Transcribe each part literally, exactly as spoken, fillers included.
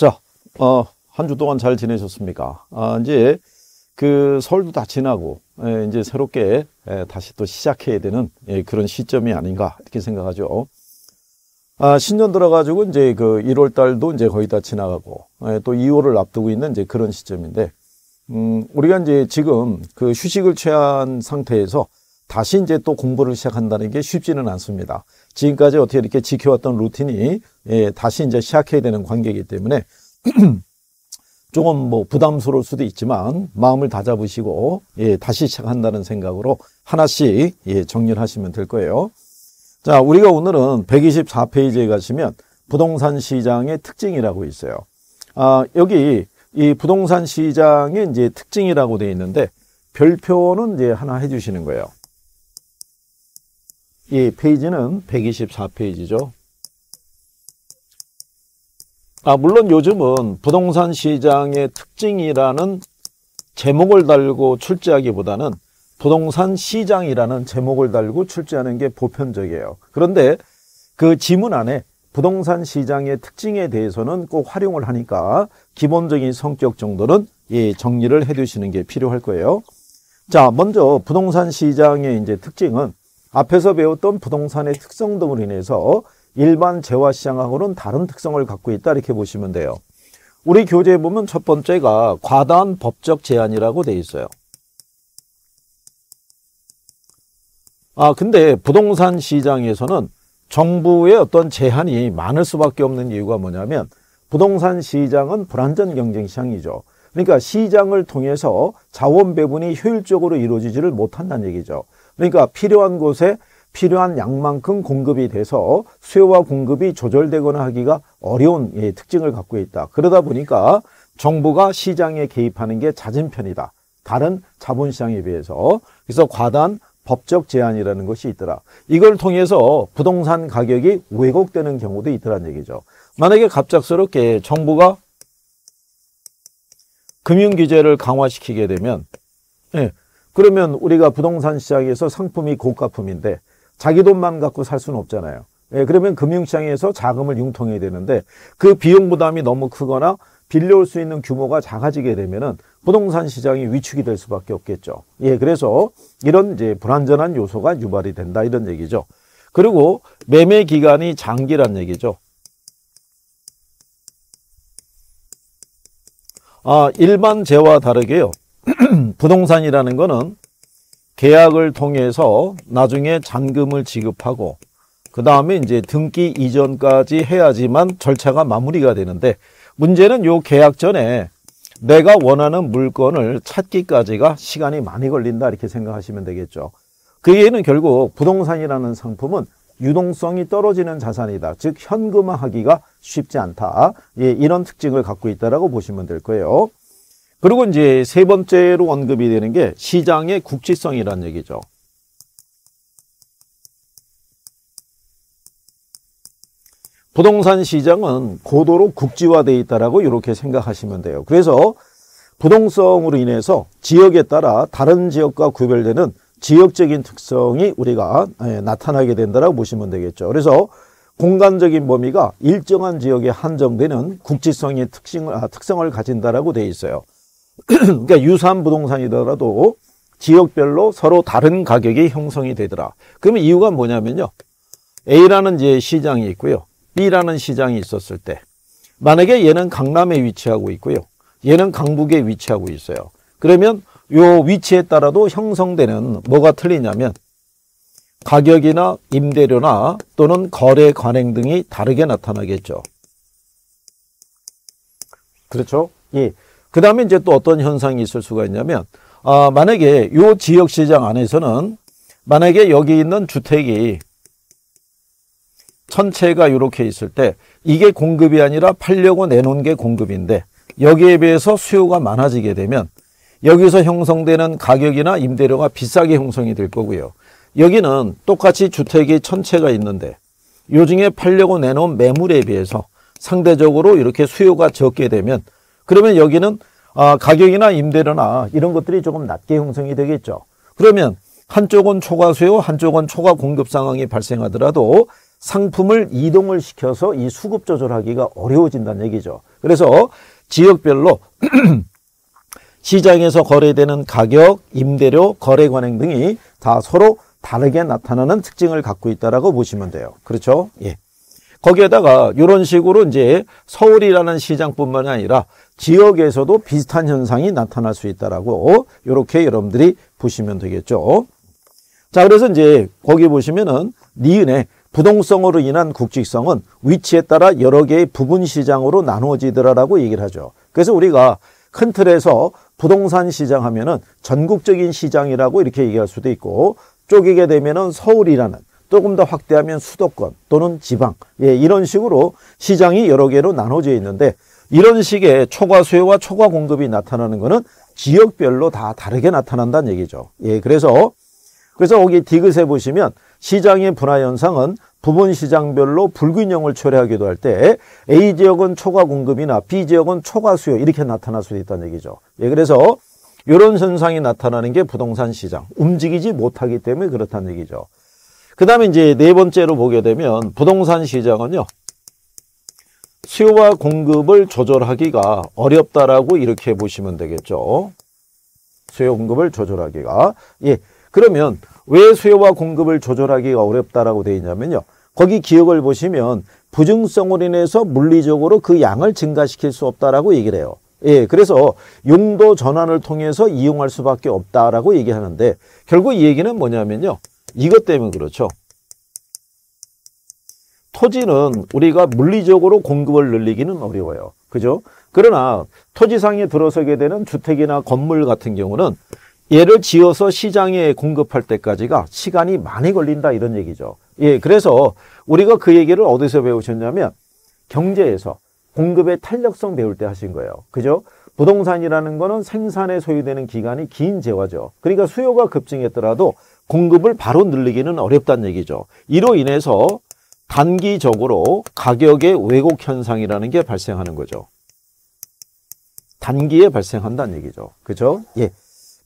자, 어, 한 주 동안 잘 지내셨습니까? 아, 이제 그 설도 다 지나고 에, 이제 새롭게 에, 다시 또 시작해야 되는 에, 그런 시점이 아닌가 이렇게 생각하죠. 아, 신년 들어가지고 이제 그 일월 달도 이제 거의 다 지나가고 에, 또 이월을 앞두고 있는 이제 그런 시점인데, 음, 우리가 이제 지금 그 휴식을 취한 상태에서 다시 이제 또 공부를 시작한다는 게 쉽지는 않습니다. 지금까지 어떻게 이렇게 지켜왔던 루틴이 예, 다시 이제 시작해야 되는 관계이기 때문에 조금 뭐 부담스러울 수도 있지만 마음을 다잡으시고 예, 다시 시작한다는 생각으로 하나씩 예, 정리를 하시면 될 거예요. 자, 우리가 오늘은 백이십사 페이지에 가시면 부동산 시장의 특징이라고 있어요. 아, 여기 이 부동산 시장의 이제 특징이라고 되어 있는데 별표는 이제 하나 해주시는 거예요. 이 페이지는 백이십사 페이지죠. 아, 물론 요즘은 부동산 시장의 특징이라는 제목을 달고 출제하기보다는 부동산 시장이라는 제목을 달고 출제하는 게 보편적이에요. 그런데 그 지문 안에 부동산 시장의 특징에 대해서는 꼭 활용을 하니까 기본적인 성격 정도는 예, 정리를 해 두시는 게 필요할 거예요. 자, 먼저 부동산 시장의 이제 특징은 앞에서 배웠던 부동산의 특성 등으로 인해서 일반 재화시장하고는 다른 특성을 갖고 있다 이렇게 보시면 돼요. 우리 교재에 보면 첫 번째가 과다한 법적 제한이라고 돼 있어요. 아, 근데 부동산 시장에서는 정부의 어떤 제한이 많을 수밖에 없는 이유가 뭐냐면 부동산 시장은 불안전 경쟁 시장이죠. 그러니까 시장을 통해서 자원 배분이 효율적으로 이루어지지를 못한다는 얘기죠. 그러니까 필요한 곳에 필요한 양만큼 공급이 돼서 수요와 공급이 조절되거나 하기가 어려운 예, 특징을 갖고 있다. 그러다 보니까 정부가 시장에 개입하는 게 잦은 편이다. 다른 자본시장에 비해서. 그래서 과다한 법적 제한이라는 것이 있더라. 이걸 통해서 부동산 가격이 왜곡되는 경우도 있더라는 얘기죠. 만약에 갑작스럽게 정부가 금융 규제를 강화시키게 되면 예, 그러면 우리가 부동산 시장에서 상품이 고가품인데 자기 돈만 갖고 살 수는 없잖아요. 예, 그러면 금융시장에서 자금을 융통해야 되는데 그 비용 부담이 너무 크거나 빌려올 수 있는 규모가 작아지게 되면은 부동산 시장이 위축이 될 수밖에 없겠죠. 예, 그래서 이런 이제 불안전한 요소가 유발이 된다 이런 얘기죠. 그리고 매매 기간이 장기란 얘기죠. 아, 일반 재화와 다르게요. 부동산이라는 거는 계약을 통해서 나중에 잔금을 지급하고 그 다음에 이제 등기 이전까지 해야지만 절차가 마무리가 되는데, 문제는 요 계약 전에 내가 원하는 물건을 찾기까지가 시간이 많이 걸린다 이렇게 생각하시면 되겠죠. 그 이유는 결국 부동산이라는 상품은 유동성이 떨어지는 자산이다. 즉 현금화하기가 쉽지 않다. 예, 이런 특징을 갖고 있다라고 보시면 될 거예요. 그리고 이제 세 번째로 언급이 되는 게 시장의 국지성이라는 얘기죠. 부동산 시장은 고도로 국지화되어 있다라고 이렇게 생각하시면 돼요. 그래서 부동성으로 인해서 지역에 따라 다른 지역과 구별되는 지역적인 특성이 우리가 나타나게 된다라고 보시면 되겠죠. 그래서 공간적인 범위가 일정한 지역에 한정되는 국지성의 특징을, 아, 특성을 가진다라고 되어 있어요. 그러니까 유사한 부동산이더라도 지역별로 서로 다른 가격이 형성이 되더라. 그러면 이유가 뭐냐면요. A라는 이제 시장이 있고요. B라는 시장이 있었을 때 만약에 얘는 강남에 위치하고 있고요. 얘는 강북에 위치하고 있어요. 그러면 요 위치에 따라도 형성되는 뭐가 틀리냐면 가격이나 임대료나 또는 거래 관행 등이 다르게 나타나겠죠. 그렇죠? 예. 그 다음에 이제 또 어떤 현상이 있을 수가 있냐면, 아, 만약에 요 지역 시장 안에서는 만약에 여기 있는 주택이 천체가 이렇게 있을 때 이게 공급이 아니라 팔려고 내놓은 게 공급인데 여기에 비해서 수요가 많아지게 되면 여기서 형성되는 가격이나 임대료가 비싸게 형성이 될 거고요. 여기는 똑같이 주택이 천채가 있는데 요중에 팔려고 내놓은 매물에 비해서 상대적으로 이렇게 수요가 적게 되면 그러면 여기는 아, 가격이나 임대료나 이런 것들이 조금 낮게 형성이 되겠죠. 그러면 한쪽은 초과 수요, 한쪽은 초과 공급 상황이 발생하더라도 상품을 이동을 시켜서 이 수급 조절하기가 어려워진다는 얘기죠. 그래서 지역별로 시장에서 거래되는 가격, 임대료, 거래 관행 등이 다 서로 다르게 나타나는 특징을 갖고 있다라고 보시면 돼요. 그렇죠? 예. 거기에다가 이런 식으로 이제 서울이라는 시장뿐만 아니라 지역에서도 비슷한 현상이 나타날 수 있다라고 이렇게 여러분들이 보시면 되겠죠. 자, 그래서 이제 거기 보시면은 니은의 부동성으로 인한 국직성은 위치에 따라 여러 개의 부분 시장으로 나누어지더라라고 얘기를 하죠. 그래서 우리가 큰 틀에서 부동산 시장 하면은 전국적인 시장이라고 이렇게 얘기할 수도 있고, 쪼개게 되면은 서울이라는, 조금 더 확대하면 수도권 또는 지방, 예, 이런 식으로 시장이 여러 개로 나눠져 있는데, 이런 식의 초과 수요와 초과 공급이 나타나는 것은 지역별로 다 다르게 나타난다는 얘기죠. 예, 그래서 그래서 거기 디귿에 보시면 시장의 분화 현상은 부분 시장별로 불균형을 초래하기도 할 때 A 지역은 초과 공급이나 B 지역은 초과 수요 이렇게 나타날 수도 있다는 얘기죠. 예, 그래서 이런 현상이 나타나는 게 부동산 시장, 움직이지 못하기 때문에 그렇다는 얘기죠. 그 다음에 이제 네 번째로 보게 되면 부동산 시장은요, 수요와 공급을 조절하기가 어렵다라고 이렇게 보시면 되겠죠. 수요 공급을 조절하기가. 예. 그러면 왜 수요와 공급을 조절하기가 어렵다라고 되어 있냐면요, 거기 기억을 보시면 부증성으로 인해서 물리적으로 그 양을 증가시킬 수 없다라고 얘기를 해요. 예, 그래서 용도 전환을 통해서 이용할 수밖에 없다라고 얘기하는데, 결국 이 얘기는 뭐냐면요, 이것 때문에 그렇죠. 토지는 우리가 물리적으로 공급을 늘리기는 어려워요. 그죠? 그러나 토지상에 들어서게 되는 주택이나 건물 같은 경우는 얘를 지어서 시장에 공급할 때까지가 시간이 많이 걸린다, 이런 얘기죠. 예, 그래서 우리가 그 얘기를 어디서 배우셨냐면 경제에서 공급의 탄력성 배울 때 하신 거예요. 그죠? 부동산이라는 거는 생산에 소요되는 기간이 긴 재화죠. 그러니까 수요가 급증했더라도 공급을 바로 늘리기는 어렵다는 얘기죠. 이로 인해서 단기적으로 가격의 왜곡 현상이라는 게 발생하는 거죠. 단기에 발생한다는 얘기죠. 그죠? 예.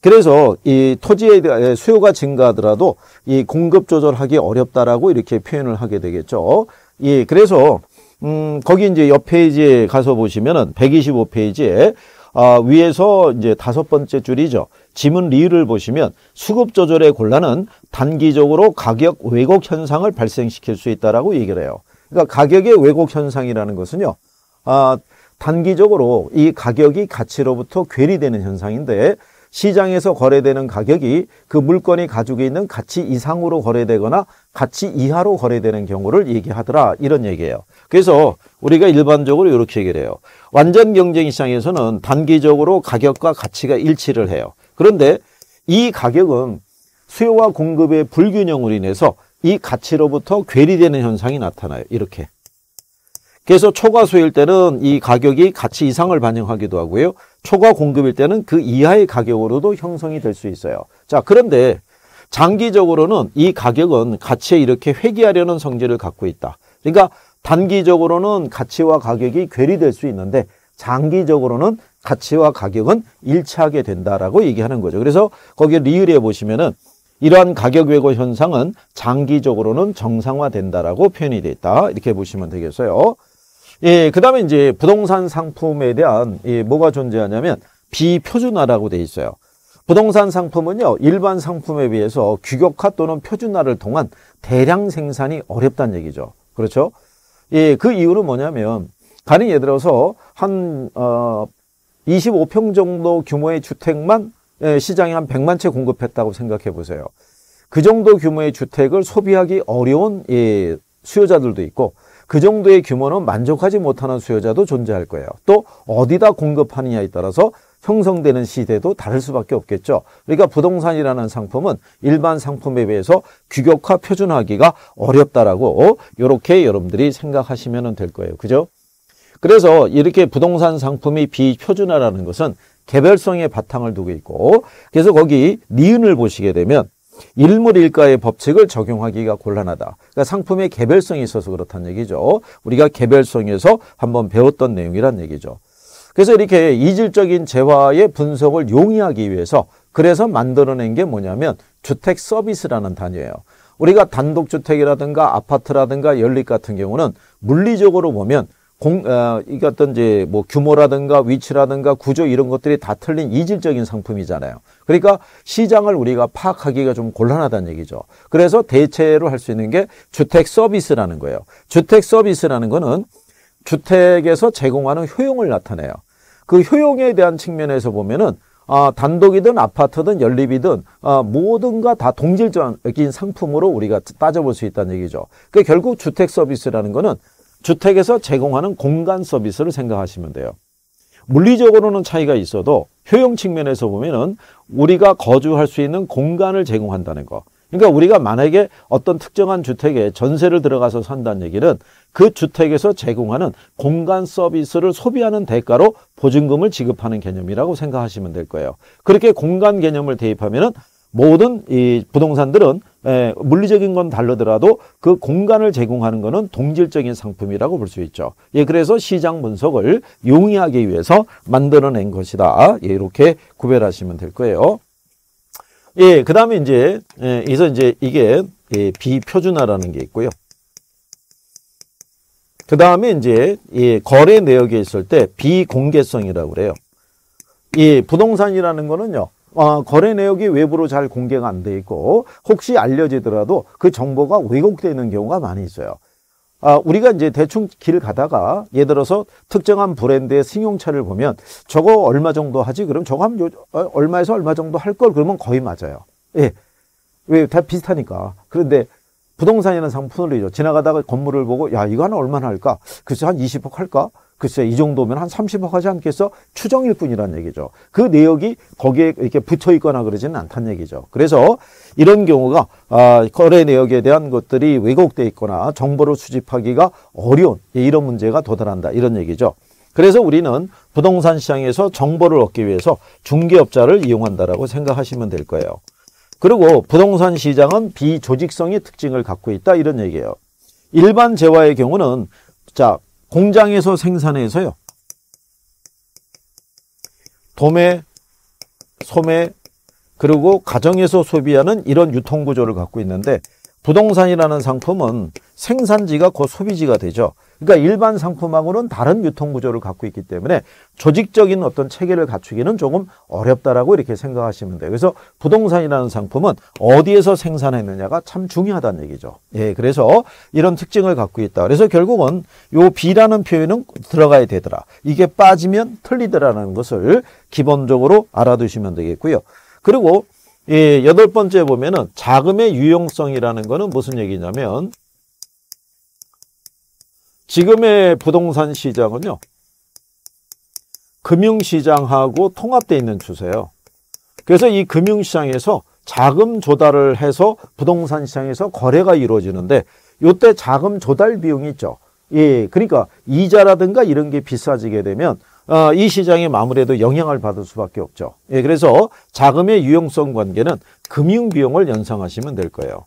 그래서 이 토지에 대한 수요가 증가하더라도 이 공급 조절하기 어렵다라고 이렇게 표현을 하게 되겠죠. 예. 그래서 음, 거기 이제 옆 페이지에 가서 보시면은 백이십오 페이지에 아, 위에서 이제 다섯 번째 줄이죠. 지문 리을을 보시면 수급 조절의 곤란은 단기적으로 가격 왜곡 현상을 발생시킬 수 있다라고 얘기를 해요. 그러니까 가격의 왜곡 현상이라는 것은요, 아, 단기적으로 이 가격이 가치로부터 괴리되는 현상인데, 시장에서 거래되는 가격이 그 물건이 가지고 있는 가치 이상으로 거래되거나 가치 이하로 거래되는 경우를 얘기하더라, 이런 얘기예요. 그래서 우리가 일반적으로 이렇게 얘기를 해요. 완전 경쟁 시장에서는 단기적으로 가격과 가치가 일치를 해요. 그런데 이 가격은 수요와 공급의 불균형으로 인해서 이 가치로부터 괴리되는 현상이 나타나요. 이렇게. 그래서 초과 수요일 때는 이 가격이 가치 이상을 반영하기도 하고요, 초과 공급일 때는 그 이하의 가격으로도 형성이 될 수 있어요. 자, 그런데 장기적으로는 이 가격은 가치에 이렇게 회귀하려는 성질을 갖고 있다. 그러니까 단기적으로는 가치와 가격이 괴리될 수 있는데 장기적으로는 가치와 가격은 일치하게 된다라고 얘기하는 거죠. 그래서 거기에 리을에 보시면은 이러한 가격 왜곡 현상은 장기적으로는 정상화된다라고 표현이 되어 있다, 이렇게 보시면 되겠어요. 예, 그 다음에 이제 부동산 상품에 대한, 예, 뭐가 존재하냐면 비표준화라고 되어 있어요. 부동산 상품은요, 일반 상품에 비해서 규격화 또는 표준화를 통한 대량 생산이 어렵다는 얘기죠. 그렇죠? 예, 그 이유는 뭐냐면, 간이 예를 들어서 한, 어, 이십오 평 정도 규모의 주택만 시장에 한 백만 채 공급했다고 생각해 보세요. 그 정도 규모의 주택을 소비하기 어려운, 예, 수요자들도 있고, 그 정도의 규모는 만족하지 못하는 수요자도 존재할 거예요. 또 어디다 공급하느냐에 따라서 형성되는 시대도 다를 수밖에 없겠죠. 그러니까 부동산이라는 상품은 일반 상품에 비해서 규격화 표준화하기가 어렵다라고 이렇게 여러분들이 생각하시면 될 거예요. 그죠? 그래서 이렇게 부동산 상품이 비표준화라는 것은 개별성의 바탕을 두고 있고, 그래서 거기 니은을 보시게 되면 일물일가의 법칙을 적용하기가 곤란하다. 그러니까 상품의 개별성이 있어서 그렇다는 얘기죠. 우리가 개별성에서 한번 배웠던 내용이란 얘기죠. 그래서 이렇게 이질적인 재화의 분석을 용이하기 위해서, 그래서 만들어낸 게 뭐냐면 주택 서비스라는 단위예요. 우리가 단독주택이라든가 아파트라든가 연립 같은 경우는 물리적으로 보면 공, 어, 이게 어떤 이제 뭐 규모라든가 위치라든가 구조 이런 것들이 다 틀린 이질적인 상품이잖아요. 그러니까 시장을 우리가 파악하기가 좀 곤란하다는 얘기죠. 그래서 대체로 할 수 있는 게 주택 서비스라는 거예요. 주택 서비스라는 거는 주택에서 제공하는 효용을 나타내요. 그 효용에 대한 측면에서 보면은 아, 단독이든 아파트든 연립이든 아, 뭐든가 다 동질적인 상품으로 우리가 따져볼 수 있다는 얘기죠. 그 결국 주택 서비스라는 거는 주택에서 제공하는 공간 서비스를 생각하시면 돼요. 물리적으로는 차이가 있어도 효용 측면에서 보면은 우리가 거주할 수 있는 공간을 제공한다는 거. 그러니까 우리가 만약에 어떤 특정한 주택에 전세를 들어가서 산다는 얘기는 그 주택에서 제공하는 공간 서비스를 소비하는 대가로 보증금을 지급하는 개념이라고 생각하시면 될 거예요. 그렇게 공간 개념을 대입하면은 모든 이 부동산들은 에, 물리적인 건 다르더라도 그 공간을 제공하는 것은 동질적인 상품이라고 볼 수 있죠. 예, 그래서 시장 분석을 용이하기 위해서 만들어낸 것이다. 예, 이렇게 구별하시면 될 거예요. 예, 그 다음에 이제, 예, 그래서 이제 이게 예, 비표준화라는 게 있고요. 그 다음에 이제 예, 거래 내역에 있을 때 비공개성이라고 그래요. 예, 부동산이라는 거는요. 어, 거래 내역이 외부로 잘 공개가 안 돼 있고 혹시 알려지더라도 그 정보가 왜곡되는 경우가 많이 있어요. 아, 우리가 이제 대충 길 가다가 예를 들어서 특정한 브랜드의 승용차를 보면 저거 얼마 정도 하지? 그럼 저거 하면 요, 어, 얼마에서 얼마 정도 할 걸 그러면 거의 맞아요. 예, 왜 다 비슷하니까. 그런데 부동산이라는 상품으로 지나가다가 건물을 보고 야 이거 하나 얼마나 할까? 글쎄 한 이십억 할까? 글쎄 이 정도면 한 삼십억 하지 않겠어? 추정일 뿐이란 얘기죠. 그 내역이 거기에 이렇게 붙어 있거나 그러지는 않다는 얘기죠. 그래서 이런 경우가 아, 거래 내역에 대한 것들이 왜곡돼 있거나 정보를 수집하기가 어려운 이런 문제가 도달한다 이런 얘기죠. 그래서 우리는 부동산 시장에서 정보를 얻기 위해서 중개업자를 이용한다라고 생각하시면 될 거예요. 그리고 부동산 시장은 비조직성의 특징을 갖고 있다 이런 얘기예요. 일반 재화의 경우는 자 공장에서 생산해서요. 도매, 소매, 그리고 가정에서 소비하는 이런 유통구조를 갖고 있는데 부동산이라는 상품은 생산지가 곧 소비지가 되죠. 그러니까 일반 상품하고는 다른 유통구조를 갖고 있기 때문에 조직적인 어떤 체계를 갖추기는 조금 어렵다라고 이렇게 생각하시면 돼요. 그래서 부동산이라는 상품은 어디에서 생산했느냐가 참 중요하다는 얘기죠. 예, 그래서 이런 특징을 갖고 있다. 그래서 결국은 요 B라는 표현은 들어가야 되더라. 이게 빠지면 틀리더라는 것을 기본적으로 알아두시면 되겠고요. 그리고 예, 여덟 번째 보면은 자금의 유용성이라는 거는 무슨 얘기냐면 지금의 부동산 시장은요. 금융시장하고 통합되어 있는 추세예요. 그래서 이 금융시장에서 자금 조달을 해서 부동산 시장에서 거래가 이루어지는데 이때 자금 조달 비용이 있죠. 예, 그러니까 이자라든가 이런 게 비싸지게 되면 어, 이 시장이 아무래도 영향을 받을 수밖에 없죠. 예, 그래서 자금의 유용성 관계는 금융 비용을 연상하시면 될 거예요.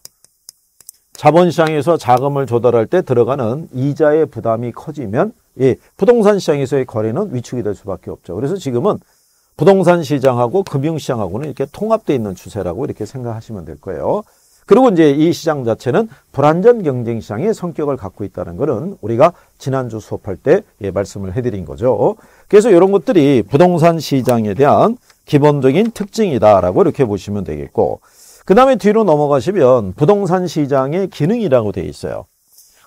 자본시장에서 자금을 조달할 때 들어가는 이자의 부담이 커지면 예, 부동산 시장에서의 거래는 위축이 될 수밖에 없죠. 그래서 지금은 부동산 시장하고 금융시장하고는 이렇게 통합되어 있는 추세라고 이렇게 생각하시면 될 거예요. 그리고 이제 이 시장 자체는 불안전 경쟁 시장의 성격을 갖고 있다는 것은 우리가 지난주 수업할 때 예, 말씀을 해드린 거죠. 그래서 이런 것들이 부동산 시장에 대한 기본적인 특징이다라고 이렇게 보시면 되겠고 그 다음에 뒤로 넘어가시면 부동산 시장의 기능이라고 되어 있어요.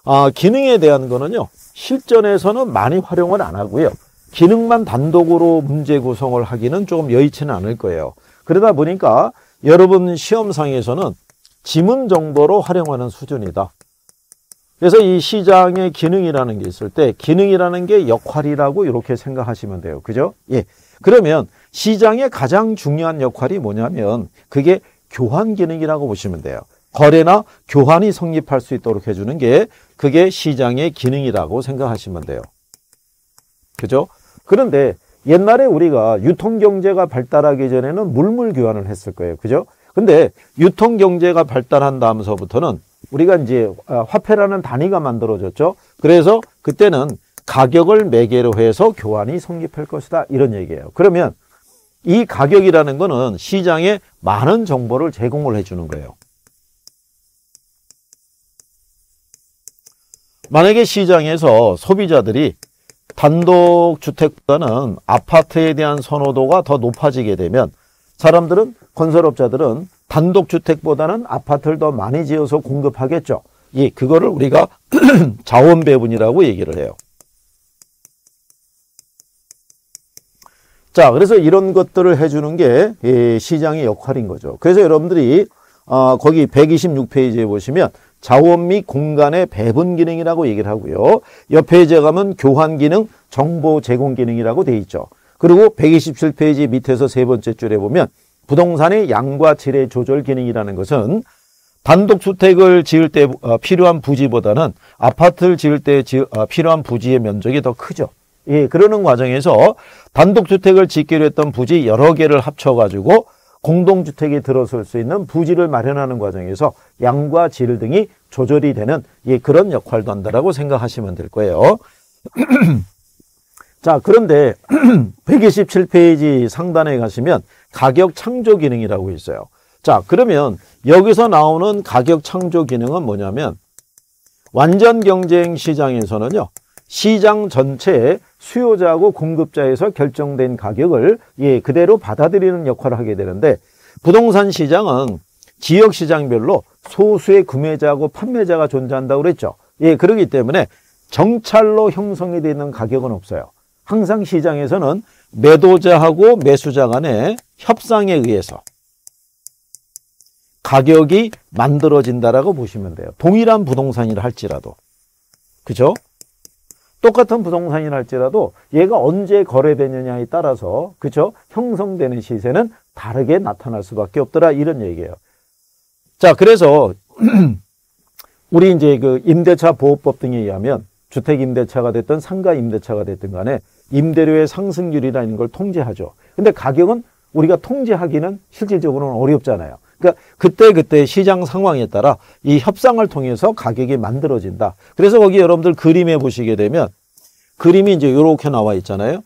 아, 기능에 대한 거는요. 실전에서는 많이 활용을 안 하고요. 기능만 단독으로 문제 구성을 하기는 조금 여의치는 않을 거예요. 그러다 보니까 여러분 시험상에서는 지문 정도로 활용하는 수준이다. 그래서 이 시장의 기능이라는 게 있을 때 기능이라는 게 역할이라고 이렇게 생각하시면 돼요. 그죠? 예. 그러면 시장의 가장 중요한 역할이 뭐냐면 그게 교환 기능이라고 보시면 돼요. 거래나 교환이 성립할 수 있도록 해주는 게 그게 시장의 기능이라고 생각하시면 돼요. 그죠? 그런데 옛날에 우리가 유통경제가 발달하기 전에는 물물 교환을 했을 거예요. 그죠? 근데 유통경제가 발달한 다음서부터는 우리가 이제 화폐라는 단위가 만들어졌죠. 그래서 그때는 가격을 매개로 해서 교환이 성립할 것이다. 이런 얘기예요. 그러면 이 가격이라는 거는 시장에 많은 정보를 제공을 해주는 거예요. 만약에 시장에서 소비자들이 단독주택보다는 아파트에 대한 선호도가 더 높아지게 되면 사람들은, 건설업자들은 단독주택보다는 아파트를 더 많이 지어서 공급하겠죠. 예, 그거를 우리가 자원 배분이라고 얘기를 해요. 자, 그래서 이런 것들을 해주는 게 예, 시장의 역할인 거죠. 그래서 여러분들이 어, 거기 백이십육 페이지에 보시면 자원 및 공간의 배분 기능이라고 얘기를 하고요. 옆 페이지에 가면 교환 기능, 정보 제공 기능이라고 돼 있죠. 그리고 백이십칠 페이지 밑에서 세 번째 줄에 보면 부동산의 양과 질의 조절 기능이라는 것은 단독주택을 지을 때 필요한 부지보다는 아파트를 지을 때 필요한 부지의 면적이 더 크죠. 예, 그러는 과정에서 단독주택을 짓기로 했던 부지 여러 개를 합쳐가지고 공동주택이 들어설 수 있는 부지를 마련하는 과정에서 양과 질 등이 조절이 되는 예, 그런 역할도 한다라고 생각하시면 될 거예요. 자, 그런데 백이십칠 페이지 상단에 가시면 가격 창조 기능이라고 있어요. 자, 그러면 여기서 나오는 가격 창조 기능은 뭐냐면 완전 경쟁 시장에서는요, 시장 전체의 수요자하고 공급자에서 결정된 가격을 예, 그대로 받아들이는 역할을 하게 되는데, 부동산 시장은 지역 시장별로 소수의 구매자하고 판매자가 존재한다고 그랬죠. 예, 그렇기 때문에 정찰로 형성이 되는 가격은 없어요. 항상 시장에서는 매도자하고 매수자 간의 협상에 의해서 가격이 만들어진다라고 보시면 돼요. 동일한 부동산이라 할지라도. 그죠? 똑같은 부동산이라 할지라도 얘가 언제 거래되느냐에 따라서, 그죠? 형성되는 시세는 다르게 나타날 수밖에 없더라, 이런 얘기예요. 자, 그래서 우리 이제 그 임대차 보호법 등에 의하면 주택 임대차가 됐든 상가 임대차가 됐든 간에 임대료의 상승률이라는 걸 통제하죠. 근데 가격은 우리가 통제하기는 실질적으로는 어렵잖아요. 그러니까 그때그때 시장 상황에 따라 이 협상을 통해서 가격이 만들어진다. 그래서 거기 여러분들 그림에 보시게 되면 그림이 이제 이렇게 나와 있잖아요.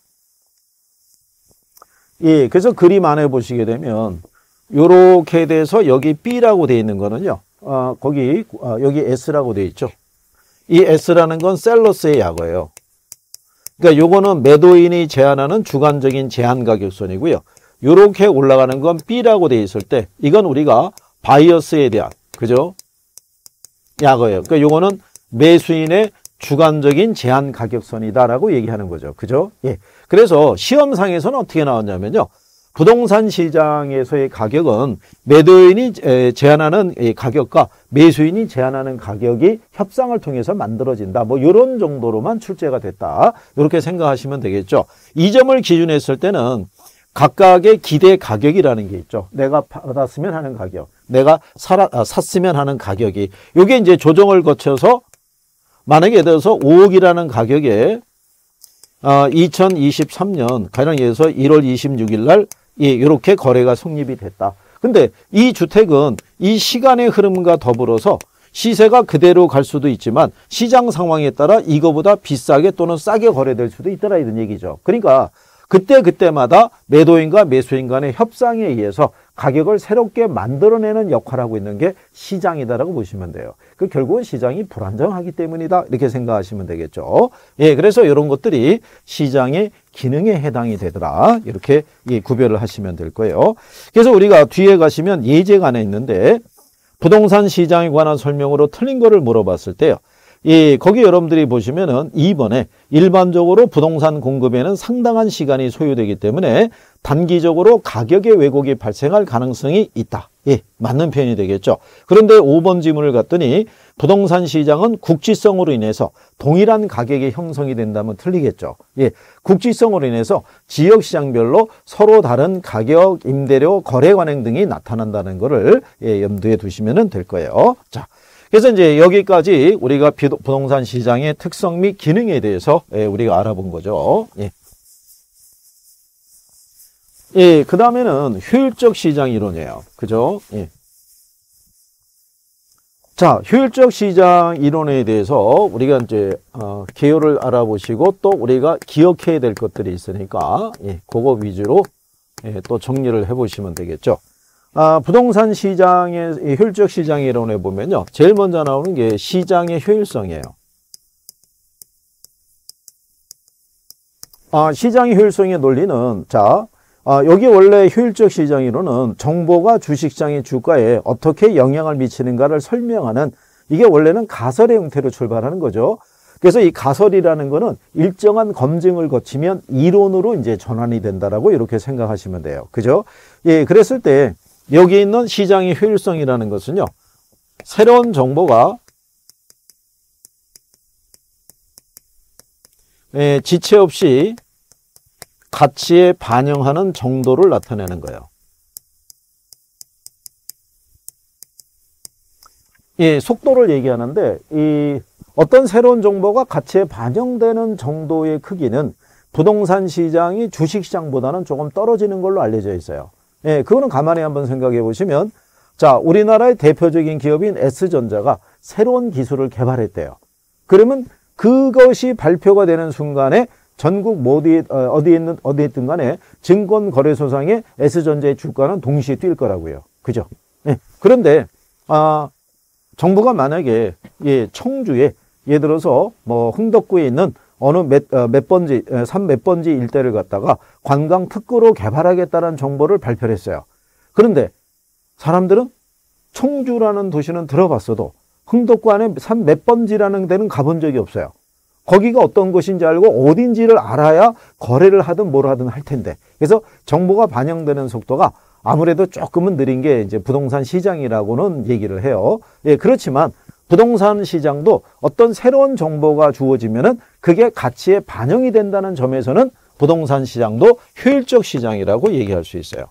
예, 그래서 그림 안에 보시게 되면 이렇게 돼서 여기 B라고 돼 있는 거는요. 아, 거기 아, 여기 S라고 돼 있죠. 이 S라는 건 셀러스의 약어예요. 그러니까 요거는 매도인이 제한하는 주관적인 제한 가격선이고요. 요렇게 올라가는 건 B라고 돼 있을 때 이건 우리가 바이어스에 대한, 그죠? 약어예요. 그러니까 요거는 매수인의 주관적인 제한 가격선이다라고 얘기하는 거죠. 그죠? 예. 그래서 시험상에서는 어떻게 나왔냐면요. 부동산 시장에서의 가격은 매도인이 제한하는 가격과 매수인이 제한하는 가격이 협상을 통해서 만들어진다. 뭐 이런 정도로만 출제가 됐다. 이렇게 생각하시면 되겠죠. 이 점을 기준했을 때는 각각의 기대 가격이라는 게 있죠. 내가 받았으면 하는 가격, 내가 살아, 아, 샀으면 하는 가격이. 이게 이제 조정을 거쳐서 만약에 들어서 오억이라는 가격에 아, 이천이십삼 년 가령 예를 들어서 일월 이십육일 날 예, 이렇게 거래가 성립이 됐다. 근데 이 주택은 이 시간의 흐름과 더불어서 시세가 그대로 갈 수도 있지만 시장 상황에 따라 이거보다 비싸게 또는 싸게 거래될 수도 있더라, 이런 얘기죠. 그러니까 그때그때마다 매도인과 매수인 간의 협상에 의해서 가격을 새롭게 만들어내는 역할을 하고 있는 게 시장이다라고 보시면 돼요. 그 결국은 시장이 불안정하기 때문이다, 이렇게 생각하시면 되겠죠. 예, 그래서 이런 것들이 시장의 기능에 해당이 되더라, 이렇게 예, 구별을 하시면 될 거예요. 그래서 우리가 뒤에 가시면 예제관에 있는데 부동산 시장에 관한 설명으로 틀린 거를 물어봤을 때요. 예, 거기 여러분들이 보시면은 이 번에 일반적으로 부동산 공급에는 상당한 시간이 소요되기 때문에 단기적으로 가격의 왜곡이 발생할 가능성이 있다. 예, 맞는 표현이 되겠죠. 그런데 오 번 지문을 갔더니 부동산 시장은 국지성으로 인해서 동일한 가격이 형성이 된다면 틀리겠죠. 예, 국지성으로 인해서 지역시장별로 서로 다른 가격, 임대료, 거래 관행 등이 나타난다는 거를 예, 염두에 두시면 될 거예요. 자. 그래서 이제 여기까지 우리가 부동산 시장의 특성 및 기능에 대해서 예, 우리가 알아본 거죠. 예. 예, 그 다음에는 효율적 시장 이론이에요. 그죠? 예. 자, 효율적 시장 이론에 대해서 우리가 이제, 어, 개요를 알아보시고 또 우리가 기억해야 될 것들이 있으니까, 예, 그거 위주로 예, 또 정리를 해보시면 되겠죠. 아, 부동산 시장의 효율적 시장 이론에 보면요. 제일 먼저 나오는 게 시장의 효율성이에요. 아, 시장의 효율성의 논리는, 자, 아, 여기 원래 효율적 시장이론은 정보가 주식시장의 주가에 어떻게 영향을 미치는가를 설명하는, 이게 원래는 가설의 형태로 출발하는 거죠. 그래서 이 가설이라는 거는 일정한 검증을 거치면 이론으로 이제 전환이 된다라고 이렇게 생각하시면 돼요. 그죠? 예, 그랬을 때 여기 있는 시장의 효율성이라는 것은요, 새로운 정보가 예, 지체 없이 가치에 반영하는 정도를 나타내는 거예요. 예, 속도를 얘기하는데 이 어떤 새로운 정보가 가치에 반영되는 정도의 크기는 부동산 시장이 주식시장보다는 조금 떨어지는 걸로 알려져 있어요. 예, 그거는 가만히 한번 생각해 보시면, 자, 우리나라의 대표적인 기업인 S전자가 새로운 기술을 개발했대요. 그러면 그것이 발표가 되는 순간에 전국 모두 어디에 있는 어디에 있든 간에 증권거래소상의 S전자의 주가는 동시에 뛸 거라고요. 그죠? 예, 그런데 아, 정부가 만약에 예, 청주에 예를 들어서 뭐 흥덕구에 있는 어느 몇, 몇 번지, 산 몇 번지 일대를 갖다가 관광 특구로 개발하겠다는 정보를 발표를 했어요. 그런데 사람들은 청주라는 도시는 들어봤어도 흥덕구 안에 산 몇 번지라는 데는 가본 적이 없어요. 거기가 어떤 것인지 알고 어딘지를 알아야 거래를 하든 뭘 하든 할 텐데. 그래서 정보가 반영되는 속도가 아무래도 조금은 느린 게 이제 부동산 시장이라고는 얘기를 해요. 예, 그렇지만 부동산 시장도 어떤 새로운 정보가 주어지면은 그게 가치에 반영이 된다는 점에서는 부동산 시장도 효율적 시장이라고 얘기할 수 있어요.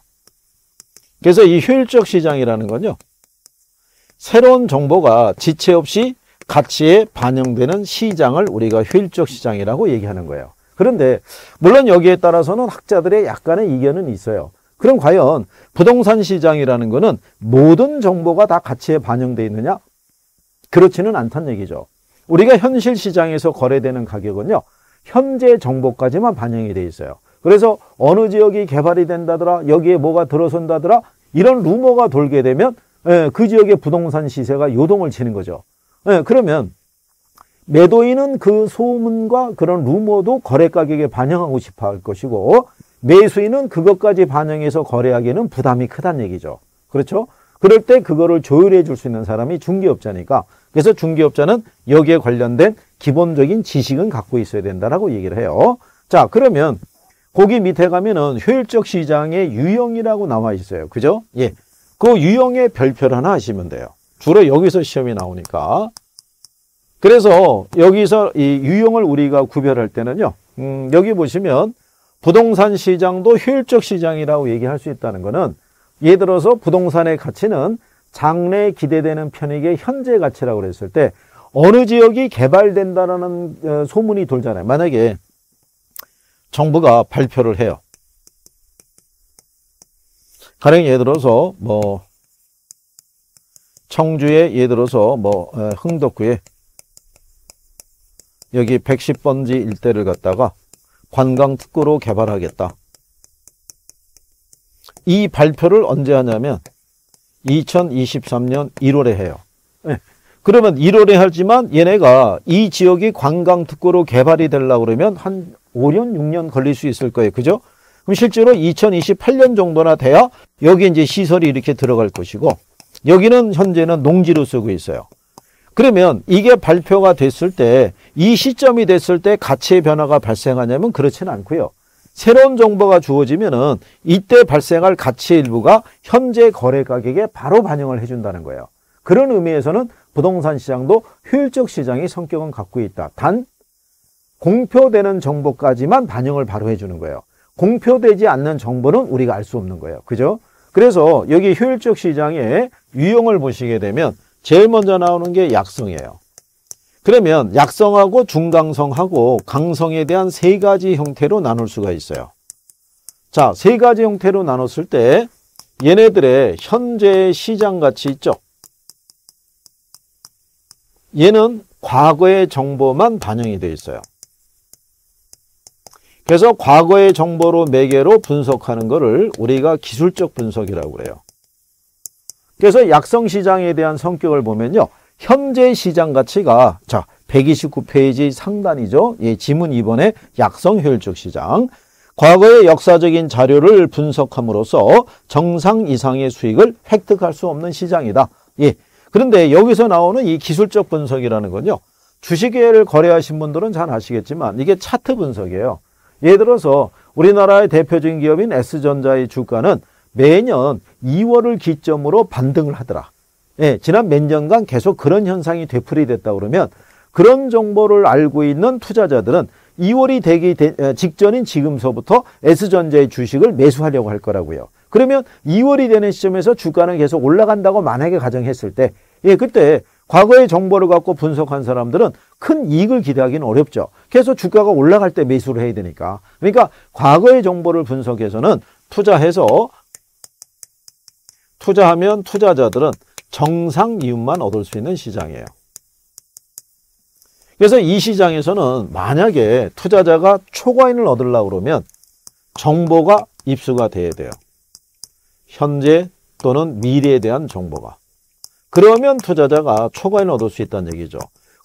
그래서 이 효율적 시장이라는 건요, 새로운 정보가 지체 없이 가치에 반영되는 시장을 우리가 효율적 시장이라고 얘기하는 거예요. 그런데 물론 여기에 따라서는 학자들의 약간의 이견은 있어요. 그럼 과연 부동산 시장이라는 거는 모든 정보가 다 가치에 반영되어 있느냐? 그렇지는 않다는 얘기죠. 우리가 현실 시장에서 거래되는 가격은요, 현재 정보까지만 반영이 돼 있어요. 그래서 어느 지역이 개발이 된다더라, 여기에 뭐가 들어선다더라, 이런 루머가 돌게 되면 그 지역의 부동산 시세가 요동을 치는 거죠. 그러면 매도인은 그 소문과 그런 루머도 거래 가격에 반영하고 싶어 할 것이고, 매수인은 그것까지 반영해서 거래하기에는 부담이 크다는 얘기죠. 그렇죠? 그럴 때 그거를 조율해 줄 수 있는 사람이 중개업자니까. 그래서 중개업자는 여기에 관련된 기본적인 지식은 갖고 있어야 된다라고 얘기를 해요. 자, 그러면 거기 밑에 가면은 효율적 시장의 유형이라고 나와 있어요. 그죠? 예. 그 유형의 별표를 하나 하시면 돼요. 주로 여기서 시험이 나오니까. 그래서 여기서 이 유형을 우리가 구별할 때는요, 음, 여기 보시면 부동산 시장도 효율적 시장이라고 얘기할 수 있다는 거는, 예를 들어서 부동산의 가치는 장래에 기대되는 편익의 현재 가치라고 그랬을 때 어느 지역이 개발된다라는 소문이 돌잖아요. 만약에 정부가 발표를 해요. 가령 예를 들어서 뭐 청주에 예를 들어서 뭐 흥덕구에 여기 백십 번지 일대를 갖다가 관광 특구로 개발하겠다. 이 발표를 언제 하냐면 이천이십삼 년 일월에 해요. 네. 그러면 일월에 하지만 얘네가 이 지역이 관광 특구로 개발이 되려고 그러면 한 오 년, 육 년 걸릴 수 있을 거예요. 그죠? 그럼 실제로 이천이십팔 년 정도나 돼야 여기 이제 시설이 이렇게 들어갈 것이고, 여기는 현재는 농지로 쓰고 있어요. 그러면 이게 발표가 됐을 때, 이 시점이 됐을 때 가치의 변화가 발생하냐면 그렇지는 않고요. 새로운 정보가 주어지면은 이때 발생할 가치의 일부가 현재 거래 가격에 바로 반영을 해준다는 거예요. 그런 의미에서는 부동산 시장도 효율적 시장의 성격은 갖고 있다. 단, 공표되는 정보까지만 반영을 바로 해주는 거예요. 공표되지 않는 정보는 우리가 알 수 없는 거예요. 그죠? 그래서 여기 효율적 시장의 유형을 보시게 되면 제일 먼저 나오는 게 약성이에요. 그러면 약성하고 중강성하고 강성에 대한 세 가지 형태로 나눌 수가 있어요. 자, 세 가지 형태로 나눴을 때 얘네들의 현재의 시장 가치 있죠? 얘는 과거의 정보만 반영이 돼 있어요. 그래서 과거의 정보로 매개로 분석하는 거를 우리가 기술적 분석이라고 그래요. 그래서 약성 시장에 대한 성격을 보면요, 현재 시장 가치가, 자, 백이십구 페이지 상단이죠. 예, 지문 이 번의 약성효율적시장. 과거의 역사적인 자료를 분석함으로써 정상 이상의 수익을 획득할 수 없는 시장이다. 예. 그런데 여기서 나오는 이 기술적 분석이라는 건요, 주식을 거래하신 분들은 잘 아시겠지만 이게 차트 분석이에요. 예를 들어서 우리나라의 대표적인 기업인 S전자의 주가는 매년 이월을 기점으로 반등을 하더라. 예, 지난 몇 년간 계속 그런 현상이 되풀이됐다 그러면 그런 정보를 알고 있는 투자자들은 이월이 되기 직전인 지금서부터 S전자의 주식을 매수하려고 할 거라고요. 그러면 이월이 되는 시점에서 주가는 계속 올라간다고 만약에 가정했을 때, 예, 그때 과거의 정보를 갖고 분석한 사람들은 큰 이익을 기대하기는 어렵죠. 계속 주가가 올라갈 때 매수를 해야 되니까. 그러니까 과거의 정보를 분석해서는 투자해서 투자하면 투자자들은 정상 이윤만 얻을 수 있는 시장이에요. 그래서 이 시장에서는 만약에 투자자가 초과인을 얻으려고 그러면 정보가 입수가 돼야 돼요. 현재 또는 미래에 대한 정보가. 그러면 투자자가 초과인을 얻을 수 있다는 얘기죠.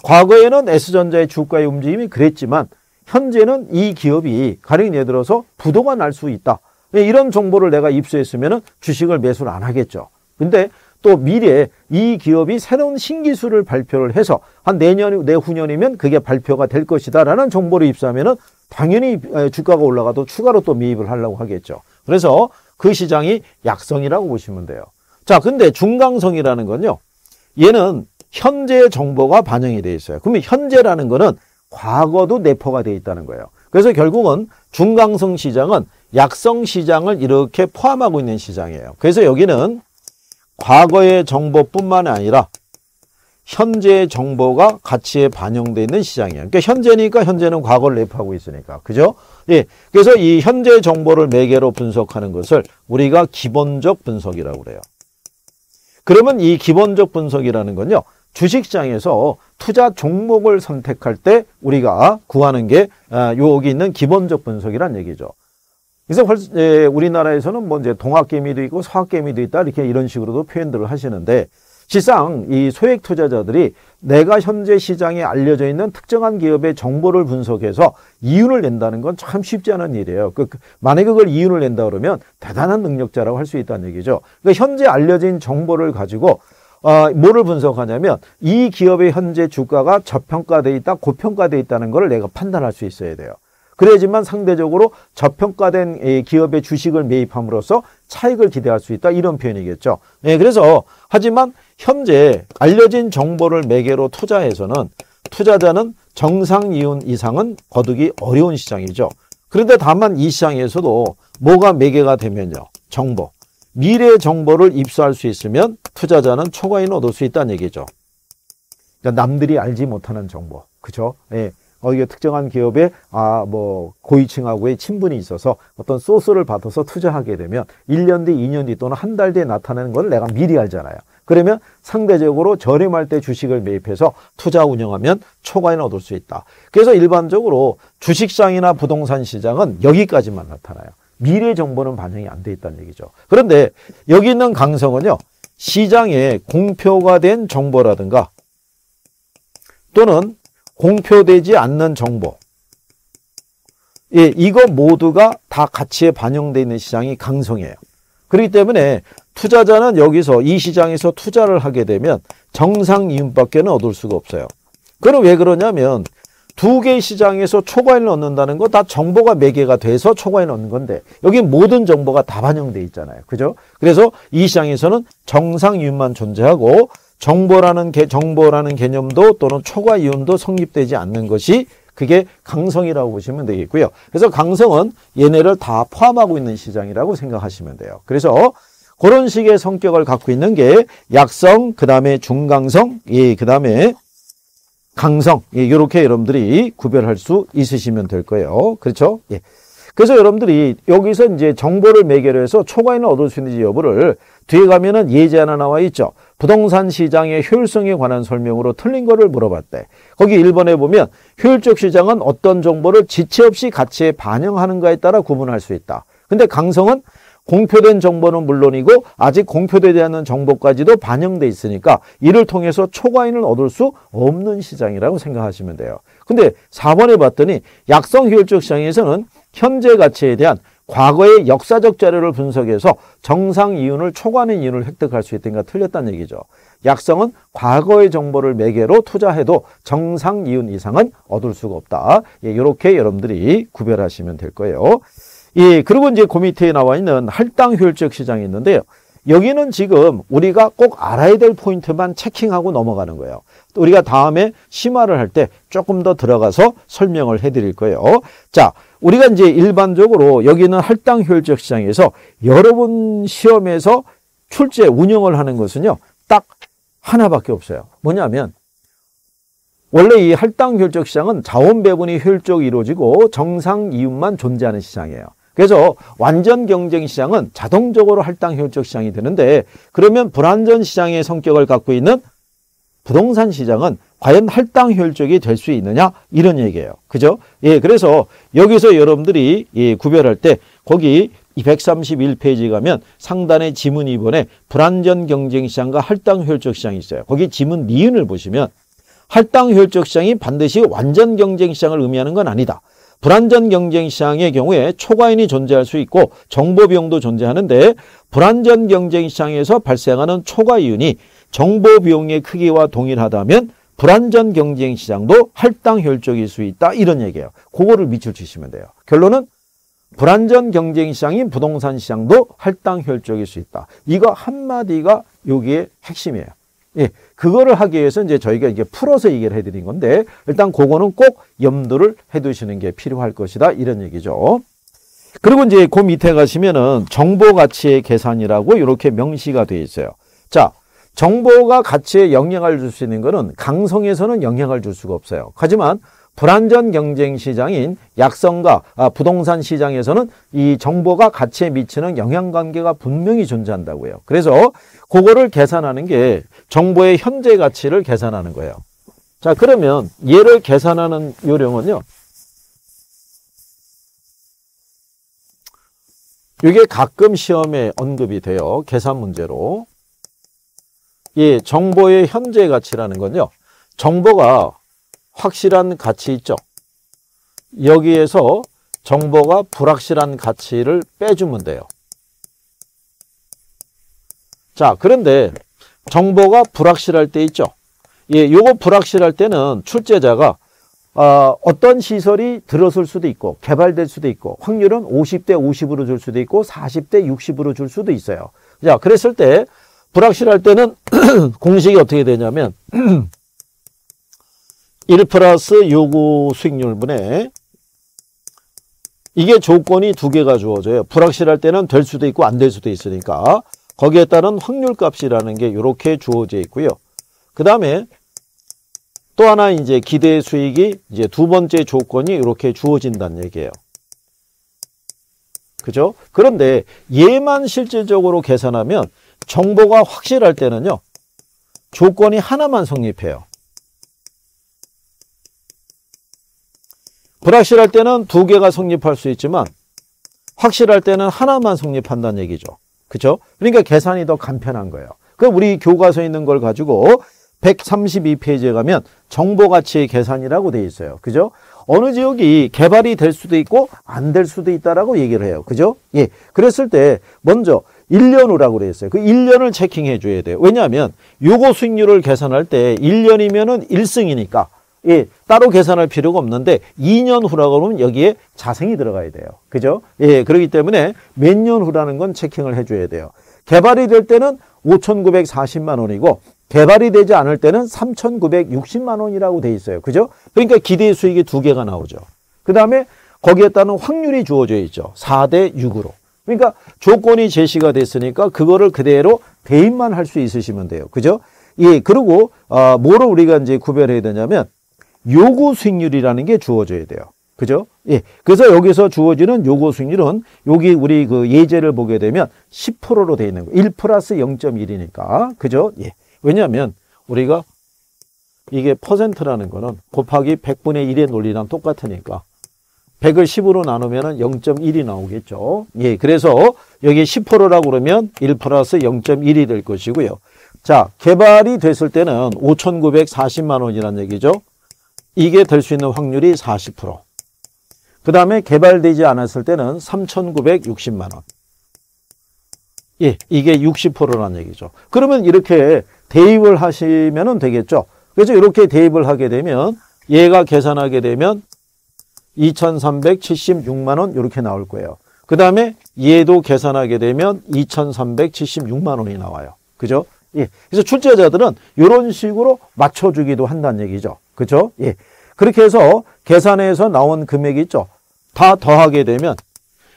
과거에는 S전자의 주가의 움직임이 그랬지만 현재는 이 기업이 가령 예를 들어서 부도가 날 수 있다. 이런 정보를 내가 입수했으면 주식을 매수를 안 하겠죠. 근데 또 미래에 이 기업이 새로운 신기술을 발표를 해서 한 내년, 내후년이면 그게 발표가 될 것이다 라는 정보를 입수하면 당연히 주가가 올라가도 추가로 또 매입을 하려고 하겠죠. 그래서 그 시장이 약성이라고 보시면 돼요. 자, 근데 중강성이라는 건요, 얘는 현재의 정보가 반영이 돼 있어요. 그러면 현재라는 거는 과거도 내포가 돼 있다는 거예요. 그래서 결국은 중강성 시장은 약성 시장을 이렇게 포함하고 있는 시장이에요. 그래서 여기는 과거의 정보뿐만 아니라 현재의 정보가 가치에 반영되어 있는 시장이에요. 그러니까 현재니까 현재는 과거를 내포하고 있으니까. 그죠? 예. 그래서 이 현재 정보를 매개로 분석하는 것을 우리가 기본적 분석이라고 그래요. 그러면 이 기본적 분석이라는 건요, 주식시장에서 투자 종목을 선택할 때 우리가 구하는 게 여기 있는 기본적 분석이란 얘기죠. 그래서 우리나라에서는 뭐 이제 동학개미도 있고 서학개미도 있다 이렇게 이런 식으로도 표현들을 하시는데, 실상 이 소액 투자자들이 내가 현재 시장에 알려져 있는 특정한 기업의 정보를 분석해서 이윤을 낸다는 건 참 쉽지 않은 일이에요. 그, 만약에 그걸 이윤을 낸다 그러면 대단한 능력자라고 할 수 있다는 얘기죠. 그러니까 현재 알려진 정보를 가지고 어, 뭐를 분석하냐면 이 기업의 현재 주가가 저평가되어 있다, 고평가되어 있다는 걸 내가 판단할 수 있어야 돼요. 그래야지만 상대적으로 저평가된 기업의 주식을 매입함으로써 차익을 기대할 수 있다, 이런 표현이겠죠. 예, 그래서 하지만 현재 알려진 정보를 매개로 투자해서는 투자자는 정상 이윤 이상은 거두기 어려운 시장이죠. 그런데 다만 이 시장에서도 뭐가 매개가 되면요, 정보, 미래의 정보를 입수할 수 있으면 투자자는 초과인을 얻을 수 있다는 얘기죠. 그러니까 남들이 알지 못하는 정보, 그죠? 예. 어, 이게 특정한 기업의, 아, 뭐, 고위층하고의 친분이 있어서 어떤 소스를 받아서 투자하게 되면 일 년 뒤, 이 년 뒤 또는 한 달 뒤에 나타나는 걸 내가 미리 알잖아요. 그러면 상대적으로 저렴할 때 주식을 매입해서 투자 운영하면 초과인을 얻을 수 있다. 그래서 일반적으로 주식시장이나 부동산 시장은 여기까지만 나타나요. 미래 정보는 반영이 안 돼 있다는 얘기죠. 그런데 여기 있는 강성은요, 시장에 공표가 된 정보라든가 또는 공표되지 않는 정보, 예, 이거 모두가 다 가치에 반영되어 있는 시장이 강성이에요. 그렇기 때문에 투자자는 여기서 이 시장에서 투자를 하게 되면 정상 이윤밖에는 얻을 수가 없어요. 그럼 왜 그러냐면 두 개의 시장에서 초과인을 얻는다는 거 다 정보가 매개가 돼서 초과인을 얻는 건데 여기 모든 정보가 다 반영되어 있잖아요. 그죠? 그래서 이 시장에서는 정상 이윤만 존재하고 정보라는, 개, 정보라는 개념도 또는 초과 이윤도 성립되지 않는 것이 그게 강성이라고 보시면 되겠고요. 그래서 강성은 얘네를 다 포함하고 있는 시장이라고 생각하시면 돼요. 그래서 그런 식의 성격을 갖고 있는 게 약성, 그 다음에 중강성, 예, 그 다음에 강성, 예, 이렇게 여러분들이 구별할 수 있으시면 될 거예요. 그렇죠? 예. 그래서 여러분들이 여기서 이제 정보를 매개로 해서 초과인을 얻을 수 있는지 여부를 뒤에 가면은 예제 하나 나와 있죠. 부동산 시장의 효율성에 관한 설명으로 틀린 거를 물어봤대. 거기 일 번에 보면 효율적 시장은 어떤 정보를 지체 없이 가치에 반영하는가에 따라 구분할 수 있다. 근데 강성은 공표된 정보는 물론이고 아직 공표되지 않은 정보까지도 반영돼 있으니까 이를 통해서 초과인을 얻을 수 없는 시장이라고 생각하시면 돼요. 근데 사 번에 봤더니 약성휴일적 시장에서는 현재 가치에 대한 과거의 역사적 자료를 분석해서 정상 이윤을 초과하는 이윤을 획득할 수 있다니까 틀렸다는 얘기죠. 약성은 과거의 정보를 매개로 투자해도 정상 이윤 이상은 얻을 수가 없다. 예, 이렇게 여러분들이 구별하시면 될 거예요. 예, 그리고 이제 그 밑에 나와 있는 할당 효율적 시장이 있는데요. 여기는 지금 우리가 꼭 알아야 될 포인트만 체킹하고 넘어가는 거예요. 우리가 다음에 심화를 할 때 조금 더 들어가서 설명을 해드릴 거예요. 자, 우리가 이제 일반적으로 여기는 할당 효율적 시장에서 여러분 시험에서 출제 운영을 하는 것은요, 딱 하나밖에 없어요. 뭐냐면 원래 이 할당 효율적 시장은 자원 배분이 효율적으로 이루어지고 정상 이윤만 존재하는 시장이에요. 그래서 완전 경쟁 시장은 자동적으로 할당 효율적 시장이 되는데, 그러면 불완전 시장의 성격을 갖고 있는 부동산 시장은 과연 할당 효율적이 될 수 있느냐, 이런 얘기예요. 그죠? 예, 그래서 여기서 여러분들이 예, 구별할 때 거기 백삼십일 페이지 가면 상단의 지문 이 번에 불완전 경쟁 시장과 할당 효율적 시장이 있어요. 거기 지문 니은을 보시면 할당 효율적 시장이 반드시 완전 경쟁 시장을 의미하는 건 아니다. 불완전 경쟁 시장의 경우에 초과인이 존재할 수 있고 정보 비용도 존재하는데, 불완전 경쟁 시장에서 발생하는 초과 이윤이 정보 비용의 크기와 동일하다면 불완전 경쟁 시장도 할당 효율적일 수 있다, 이런 얘기예요. 그거를 밑줄 치시면 돼요. 결론은 불완전 경쟁 시장인 부동산 시장도 할당 효율적일 수 있다. 이거 한마디가 여기에 핵심이에요. 예, 그거를 하기 위해서 이제 저희가 이제 풀어서 얘기를 해드린 건데, 일단 그거는 꼭 염두를 해두시는 게 필요할 것이다, 이런 얘기죠. 그리고 이제 그 밑에 가시면은 정보 가치의 계산이라고 이렇게 명시가 되어 있어요. 자, 정보가 가치에 영향을 줄 수 있는 거는 강성에서는 영향을 줄 수가 없어요. 하지만 불완전 경쟁 시장인 약성과 부동산 시장에서는 이 정보가 가치에 미치는 영향관계가 분명히 존재한다고요. 그래서 그거를 계산하는 게 정보의 현재 가치를 계산하는 거예요. 자, 그러면 얘를 계산하는 요령은요, 이게 가끔 시험에 언급이 돼요. 계산 문제로. 예, 정보의 현재 가치라는 건요, 정보가 확실한 가치 있죠. 여기에서 정보가 불확실한 가치를 빼주면 돼요. 자, 그런데 정보가 불확실할 때 있죠. 예, 요거 불확실할 때는 출제자가 어, 어떤 시설이 들어설 수도 있고 개발될 수도 있고 확률은 오십 대 오십으로 줄 수도 있고 사십 대 육십으로 줄 수도 있어요. 자, 그랬을 때 불확실할 때는 공식이 어떻게 되냐면 일 플러스 요구 수익률분에 이게 조건이 두 개가 주어져요. 불확실할 때는 될 수도 있고 안 될 수도 있으니까 거기에 따른 확률값이라는 게 이렇게 주어져 있고요. 그 다음에 또 하나 이제 기대 수익이 이제 두 번째 조건이 이렇게 주어진다는 얘기예요. 그죠? 그런데 얘만 실질적으로 계산하면 정보가 확실할 때는요, 조건이 하나만 성립해요. 불확실할 때는 두 개가 성립할 수 있지만 확실할 때는 하나만 성립한다는 얘기죠. 그렇죠? 그러니까 계산이 더 간편한 거예요. 그럼 우리 교과서에 있는 걸 가지고 백삼십이 페이지에 가면 정보가치의 계산이라고 돼 있어요. 그죠? 어느 지역이 개발이 될 수도 있고 안 될 수도 있다라고 얘기를 해요. 그죠? 예. 그랬을 때 먼저 일 년 후라고 그랬어요. 그 일 년을 체킹해 줘야 돼요. 왜냐하면 요거 수익률을 계산할 때 일 년이면은 일 승이니까 예, 따로 계산할 필요가 없는데 이 년 후라고 하면 여기에 자생이 들어가야 돼요. 그죠? 예, 그렇기 때문에 몇 년 후라는 건 체킹을 해줘야 돼요. 개발이 될 때는 오천구백사십만 원이고 개발이 되지 않을 때는 삼천구백육십만 원이라고 돼 있어요. 그죠? 그러니까 기대 수익이 두 개가 나오죠. 그 다음에 거기에 따른 확률이 주어져 있죠. 사 대 육으로. 그러니까 조건이 제시가 됐으니까 그거를 그대로 대입만 할 수 있으시면 돼요. 그죠? 예, 그리고 어, 뭐를 우리가 이제 구별해야 되냐면 요구 수익률이라는 게 주어져야 돼요. 그죠? 예. 그래서 여기서 주어지는 요구 수익률은 여기 우리 그 예제를 보게 되면 십 퍼센트로 되어 있는 거예요. 일 플러스 영 점 일이니까. 그죠? 예. 왜냐하면 우리가 이게 퍼센트라는 거는 곱하기 백분의 일의 논리랑 똑같으니까 백을 십으로 나누면 영 점 일이 나오겠죠. 예, 그래서 여기 십 퍼센트라고 그러면 일 플러스 영 점 일이 될 것이고요. 자, 개발이 됐을 때는 오천구백사십만 원이라는 얘기죠. 이게 될 수 있는 확률이 사십 퍼센트. 그 다음에 개발되지 않았을 때는 삼천구백육십만 원. 예, 이게 육십 퍼센트라는 얘기죠. 그러면 이렇게 대입을 하시면 되겠죠. 그래서 이렇게 대입을 하게 되면 얘가 계산하게 되면 이천삼백칠십육만 원 이렇게 나올 거예요. 그 다음에 얘도 계산하게 되면 이천삼백칠십육만 원이 나와요. 그죠? 예. 그래서 출제자들은 이런 식으로 맞춰주기도 한다는 얘기죠. 그죠? 예. 그렇게 해서 계산해서 나온 금액이 있죠. 다 더하게 되면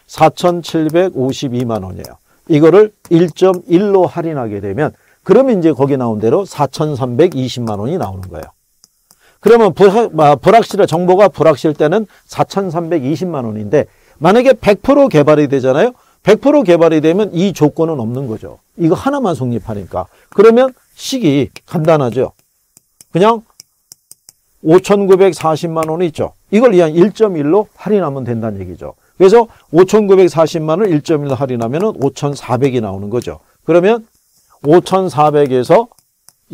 사천칠백오십이만 원이에요. 이거를 일 점 일로 할인하게 되면 그러면 이제 거기 나온 대로 사천삼백이십만 원이 나오는 거예요. 그러면 불확실한 정보가 불확실 때는 사천삼백이십만 원인데 만약에 백 퍼센트 개발이 되잖아요. 백 퍼센트 개발이 되면 이 조건은 없는 거죠. 이거 하나만 성립하니까. 그러면 식이 간단하죠. 그냥 오천구백사십만 원이 있죠. 이걸 그냥 일 점 일로 할인하면 된다는 얘기죠. 그래서 오천구백사십만 원을 일 점 일로 할인하면 오천사백이 나오는 거죠. 그러면 오천사백에서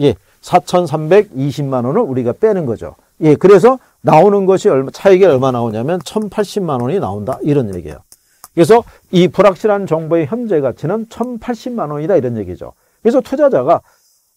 예. 사천삼백이십만 원을 우리가 빼는 거죠. 예, 그래서 나오는 것이 얼마, 차익이 얼마 나오냐면 천팔십만 원이 나온다. 이런 얘기예요. 그래서 이 불확실한 정보의 현재 가치는 천팔십만 원이다. 이런 얘기죠. 그래서 투자자가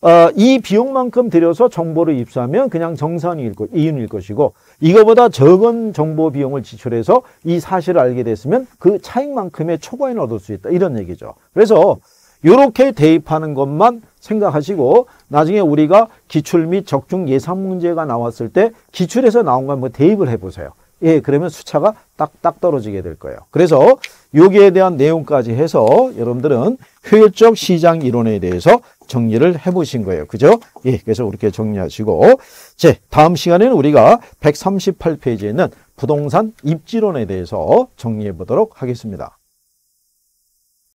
어, 이 비용만큼 들여서 정보를 입수하면 그냥 정산이일 것, 이윤일 것이고 이거보다 적은 정보 비용을 지출해서 이 사실을 알게 됐으면 그 차익만큼의 초과인을 얻을 수 있다. 이런 얘기죠. 그래서 이렇게 대입하는 것만 생각하시고 나중에 우리가 기출 및 적중 예상 문제가 나왔을 때 기출에서 나온 거 한번 대입을 해보세요. 예, 그러면 수차가 딱딱 떨어지게 될 거예요. 그래서 여기에 대한 내용까지 해서 여러분들은 효율적 시장 이론에 대해서 정리를 해보신 거예요. 그죠? 예, 그래서 이렇게 정리하시고 제 다음 시간에는 우리가 백삼십팔 페이지에 있는 부동산 입지론에 대해서 정리해 보도록 하겠습니다.